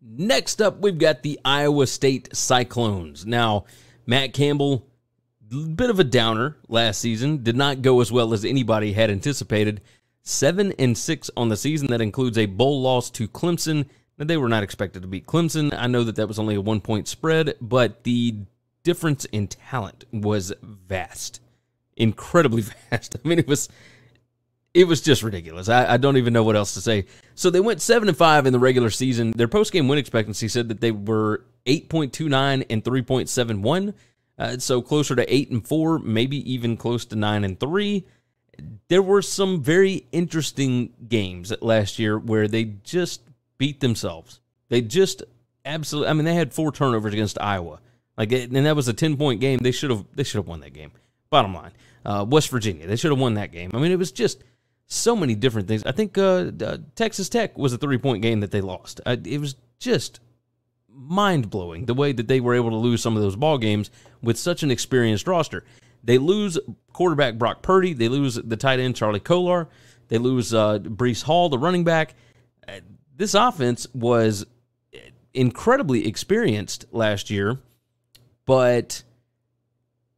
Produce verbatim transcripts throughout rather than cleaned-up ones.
Next up, we've got the Iowa State Cyclones. Now, Matt Campbell, a bit of a downer last season, did not go as well as anybody had anticipated. Seven and six on the season. That includes a bowl loss to Clemson. Now, they were not expected to beat Clemson. I know that that was only a one-point spread, but the difference in talent was vast, incredibly vast. I mean, it was... It was just ridiculous. I, I don't even know what else to say. So they went seven and five in the regular season. Their post-game win expectancy said that they were eight point two nine and three point seven one, uh, so closer to eight and four, maybe even close to nine and three. There were some very interesting games last year where they just beat themselves. They just absolutely, I mean, they had four turnovers against Iowa. Like, and that was a ten-point game. They should have they should have won that game, bottom line. Uh, West Virginia, they should have won that game. I mean, it was just... so many different things. I think uh, uh, Texas Tech was a three-point game that they lost. Uh, it was just mind-blowing the way that they were able to lose some of those ball games with such an experienced roster. They lose quarterback Brock Purdy. They lose the tight end Charlie Kolar. They lose uh, Breece Hall, the running back. Uh, this offense was incredibly experienced last year, but...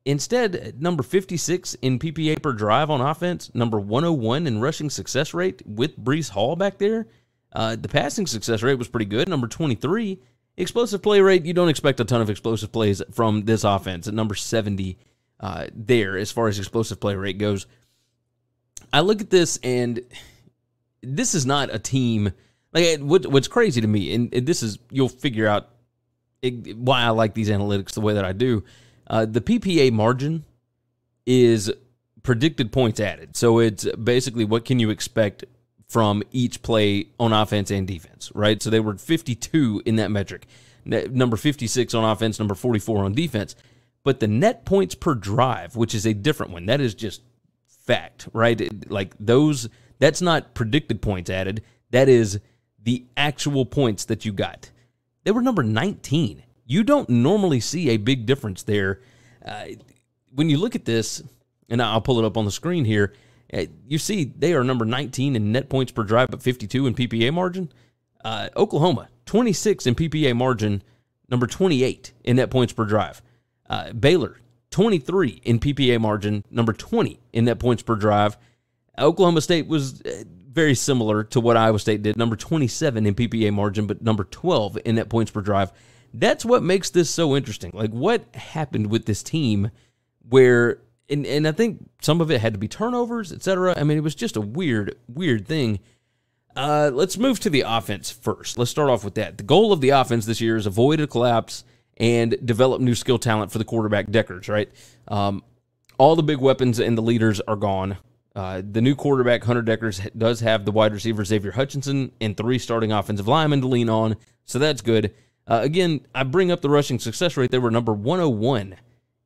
instead, number fifty-six in P P A per drive on offense, number one oh one in rushing success rate with Breece Hall back there. Uh, the passing success rate was pretty good, number twenty-three. Explosive play rate, you don't expect a ton of explosive plays from this offense at number seventy uh, there as far as explosive play rate goes. I look at this, and this is not a team. Like, what, what's crazy to me, and this is, you'll figure out why I like these analytics the way that I do. Uh, the P P A margin is predicted points added. So it's basically what can you expect from each play on offense and defense, right? So they were fifty-two in that metric, number fifty-six on offense, number forty-four on defense. But the net points per drive, which is a different one, that is just fact, right? It, like those, that's not predicted points added. That is the actual points that you got. They were number nineteen. You don't normally see a big difference there. Uh, when you look at this, and I'll pull it up on the screen here, uh, you see they are number nineteen in net points per drive, but fifty-two in P P A margin. Uh, Oklahoma, twenty-six in P P A margin, number twenty-eight in net points per drive. Uh, Baylor, twenty-three in P P A margin, number twenty in net points per drive. Oklahoma State was very similar to what Iowa State did, number twenty-seven in P P A margin, but number twelve in net points per drive. That's what makes this so interesting. Like, what happened with this team where, and, and I think some of it had to be turnovers, et cetera. I mean, it was just a weird, weird thing. Uh, let's move to the offense first. Let's start off with that. The goal of the offense this year is avoid a collapse and develop new skill talent for the quarterback Deckers, right? Um, all the big weapons and the leaders are gone. Uh, the new quarterback, Hunter Deckers, does have the wide receiver, Xavier Hutchinson, and three starting offensive linemen to lean on, so that's good. Uh, again, I bring up the rushing success rate. They were number one oh one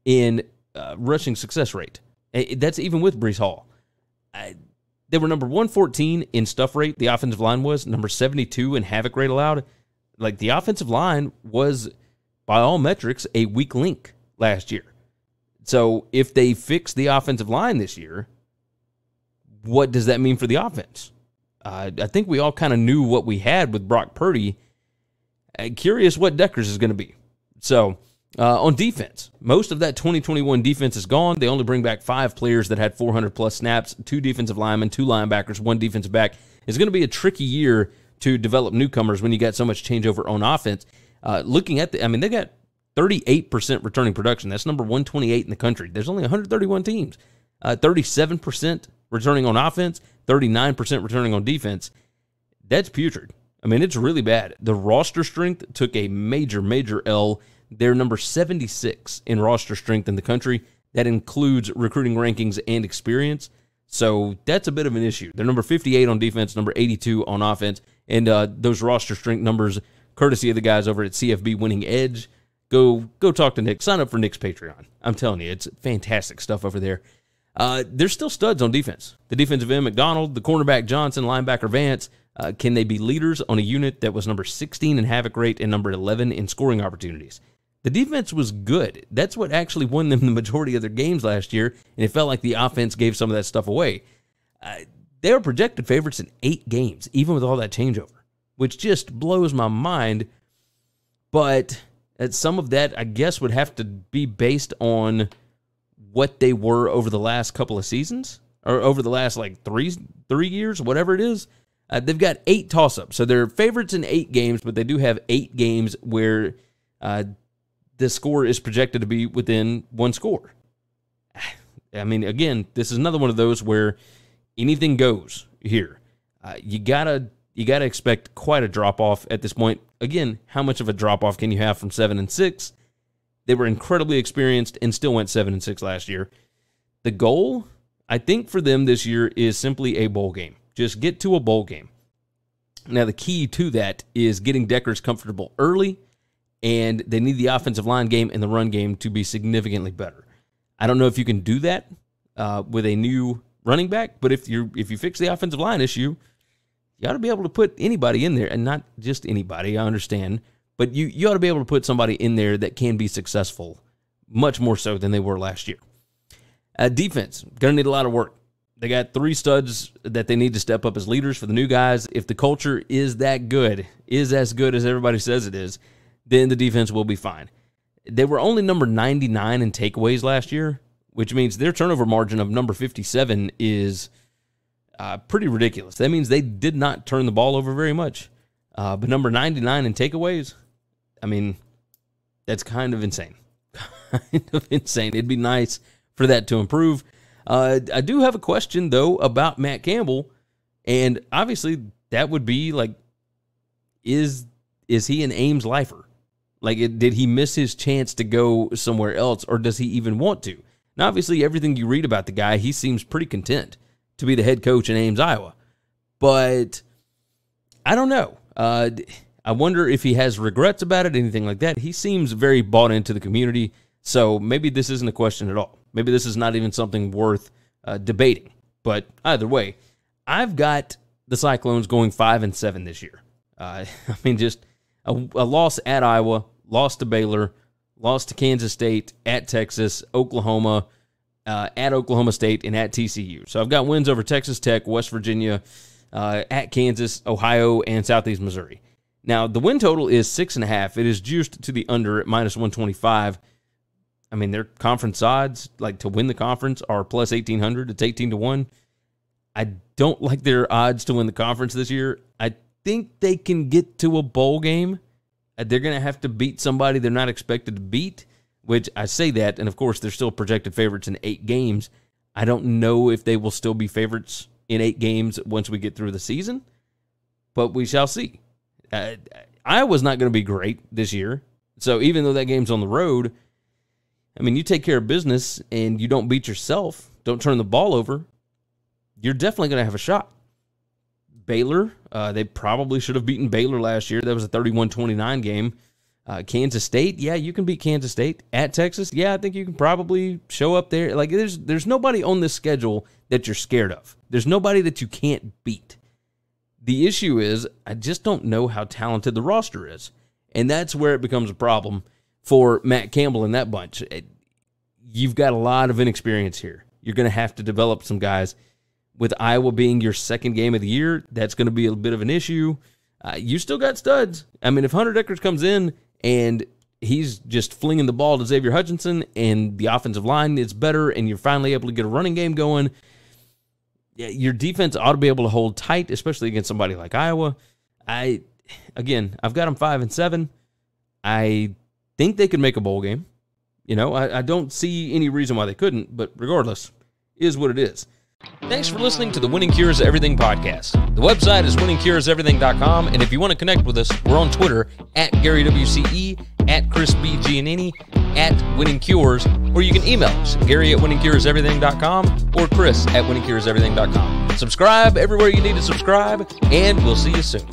in uh, rushing success rate. That's even with Breece Hall. I, they were number one fourteen in stuff rate. The offensive line was number seventy-two in havoc rate allowed. Like, the offensive line was, by all metrics, a weak link last year. So if they fix the offensive line this year, what does that mean for the offense? Uh, I think we all kind of knew what we had with Brock Purdy. I'm curious what Deckers is going to be. So, uh, on defense, most of that twenty twenty-one defense is gone. They only bring back five players that had four hundred plus snaps, two defensive linemen, two linebackers, one defensive back. It's going to be a tricky year to develop newcomers when you got so much changeover on offense. Uh, looking at the, I mean, they got thirty-eight percent returning production. That's number one twenty-eight in the country. There's only one hundred thirty-one teams. Uh, thirty-seven percent returning on offense, thirty-nine percent returning on defense. That's putrid. I mean, it's really bad. The roster strength took a major, major L. They're number seventy-six in roster strength in the country. That includes recruiting rankings and experience. So that's a bit of an issue. They're number fifty-eight on defense, number eighty-two on offense. And uh, those roster strength numbers, courtesy of the guys over at C F B Winning Edge, go go talk to Nick. Sign up for Nick's Patreon. I'm telling you, it's fantastic stuff over there. Uh, they're still studs on defense. The defensive end, McDonald, the cornerback, Johnson, linebacker, Vance. Uh, can they be leaders on a unit that was number sixteen in havoc rate and number eleven in scoring opportunities? The defense was good. That's what actually won them the majority of their games last year, and it felt like the offense gave some of that stuff away. Uh, they were projected favorites in eight games, even with all that changeover, which just blows my mind But some of that, I guess, would have to be based on what they were over the last couple of seasons or over the last, like, three three years, whatever it is. Uh, they've got eight toss-ups. So they're favorites in eight games, but they do have eight games where uh, the score is projected to be within one score. I mean, again, this is another one of those where anything goes here. Uh, you gotta you gotta expect quite a drop-off at this point. Again, how much of a drop-off can you have from seven and six? They were incredibly experienced and still went seven and six last year. The goal, I think, for them this year is simply a bowl game. Just get to a bowl game. Now, the key to that is getting Deckers comfortable early, and they need the offensive line game and the run game to be significantly better. I don't know if you can do that uh, with a new running back, but if you if you fix the offensive line issue, you ought to be able to put anybody in there, and not just anybody, I understand, but you, you ought to be able to put somebody in there that can be successful, much more so than they were last year. Uh, defense, going to need a lot of work. They got three studs that they need to step up as leaders for the new guys. If the culture is that good, is as good as everybody says it is, then the defense will be fine. They were only number ninety-nine in takeaways last year, which means their turnover margin of number fifty-seven is uh, pretty ridiculous. That means they did not turn the ball over very much. Uh, but number ninety-nine in takeaways, I mean, that's kind of insane. Kind of insane. It'd be nice for that to improve. Uh, I do have a question, though, about Matt Campbell. And obviously, that would be, like, is is he an Ames lifer? Like, it, did he miss his chance to go somewhere else, or does he even want to? Now, obviously, everything you read about the guy, he seems pretty content to be the head coach in Ames, Iowa. But I don't know. Uh, I wonder if he has regrets about it, anything like that. He seems very bought into the community, so maybe this isn't a question at all. Maybe this is not even something worth uh, debating. But either way, I've got the Cyclones going five and seven this year. Uh, I mean, just a, a loss at Iowa, loss to Baylor, lost to Kansas State, at Texas, Oklahoma, uh, at Oklahoma State, and at T C U. So I've got wins over Texas Tech, West Virginia, uh, at Kansas, Ohio, and Southeast Missouri. Now, the win total is six and a half. It is juiced to the under at minus one twenty-five. I mean, their conference odds, like to win the conference, are plus eighteen hundred. It's eighteen to one. I don't like their odds to win the conference this year. I think they can get to a bowl game. They're going to have to beat somebody they're not expected to beat, which I say that, and of course they're still projected favorites in eight games. I don't know if they will still be favorites in eight games once we get through the season, but we shall see. Uh, Iowa's not going to be great this year, so even though that game's on the road, I mean, you take care of business and you don't beat yourself, don't turn the ball over, you're definitely going to have a shot. Baylor, uh, they probably should have beaten Baylor last year. That was a thirty-one twenty-nine game. Uh, Kansas State, yeah, you can beat Kansas State. At Texas, yeah, I think you can probably show up there. Like, there's there's nobody on this schedule that you're scared of. There's nobody that you can't beat. The issue is, I just don't know how talented the roster is, and that's where it becomes a problem for Matt Campbell and that bunch. It, you've got a lot of inexperience here. You're going to have to develop some guys. With Iowa being your second game of the year, that's going to be a bit of an issue. Uh, you still got studs. I mean, if Hunter Deckers comes in and he's just flinging the ball to Xavier Hutchinson and the offensive line is better and you're finally able to get a running game going, your defense ought to be able to hold tight, especially against somebody like Iowa. I, again, I've got them five and seven. I think they could make a bowl game. You know, I, I don't see any reason why they couldn't, but regardless, is what it is. Thanks for listening to the Winning Cures Everything podcast. The website is winning cures everything dot com, and if you want to connect with us, we're on Twitter at Gary W C E, at Chris B Giannini, at Winning Cures, or you can email us, Gary at winning cures everything dot com or Chris at winning cures everything dot com. Subscribe everywhere you need to subscribe, and we'll see you soon.